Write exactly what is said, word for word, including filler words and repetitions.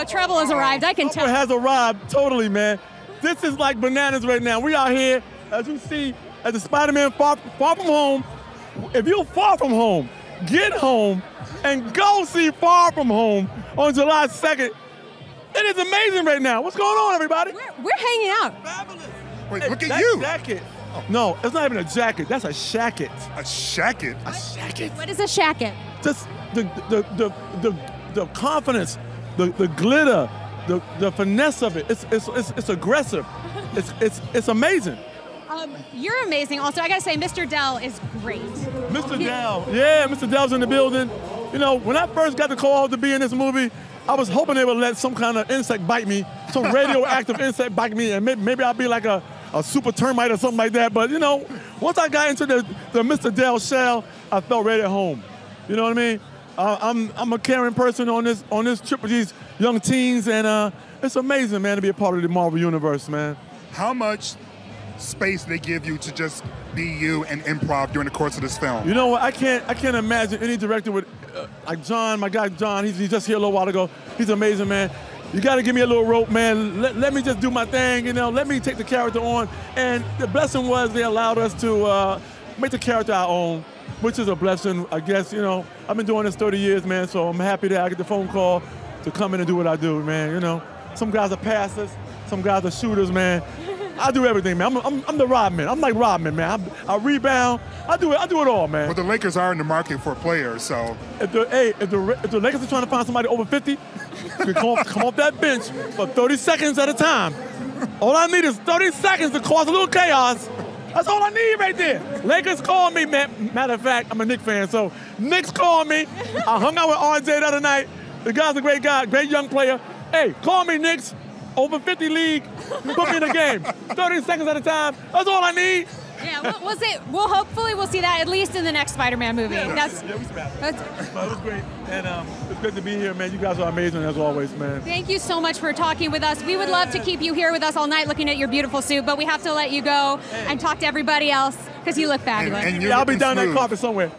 uh, travel has arrived. I can Oprah tell. Has arrived, totally, man. This is like bananas right now. We out here, as you see, as a Spider-Man far, far From Home. If you're far from home, get home and go see Far From Home on July second. It is amazing right now. What's going on, everybody? We're, we're hanging out. Fabulous. Wait, look at you. Jacket. Oh. No, it's not even a jacket. That's a shacket. A shacket? A shacket. What is a shacket? Just the the the the, the confidence, the, the glitter, the the finesse of it. It's it's it's, it's aggressive. It's it's it's amazing. Um, you're amazing. Also, I gotta say, Mister Dell is great. Mister Dell, yeah, Mister Dell's in the building. You know, when I first got the call to be in this movie, I was hoping they would let some kind of insect bite me, some radioactive insect bite me, and maybe, maybe I'll be like a, a super termite or something like that. But you know, once I got into the, the Mister Dell shell, I felt right at home. You know what I mean? Uh, I'm I'm a caring person on this on this trip with these young teens, and uh, it's amazing, man, to be a part of the Marvel Universe, man. How much space they give you to just be you and improv during the course of this film? You know what? I can't I can't imagine any director with uh, like John, my guy John. He's, he's just here a little while ago. He's amazing, man. You got to give me a little rope, man. Let, let me just do my thing, you know. Let me take the character on. And the blessing was they allowed us to uh, make the character our own, which is a blessing, I guess. You know, I've been doing this thirty years, man. So I'm happy that I get the phone call to come in and do what I do, man. You know, some guys are passers, some guys are shooters, man. I do everything, man. I'm, I'm, I'm the Rodman. I'm like Rodman, man. I, I rebound. I do it. I do it all, man. Well, the Lakers are in the market for players, so. If the hey, if the if the Lakers are trying to find somebody over fifty, come off, come off that bench for thirty seconds at a time. All I need is thirty seconds to cause a little chaos. That's all I need right there. Lakers call me, man. Matter of fact, I'm a Knicks fan, so Knicks call me. I hung out with R J the other night. The guy's a great guy, great young player. Hey, call me, Knicks. Over fifty league, put me in a game. thirty seconds at a time, that's all I need. Yeah, we'll, we'll, see, we'll hopefully we'll see that at least in the next Spider-Man movie. Yeah, that's, yeah, we that's, that's, but it was great, and um, it's good to be here, man. You guys are amazing as always, man. Thank you so much for talking with us. We would love to keep you here with us all night looking at your beautiful suit, but we have to let you go and talk to everybody else because you look fabulous. And, and yeah, I'll be down smooth. That carpet somewhere.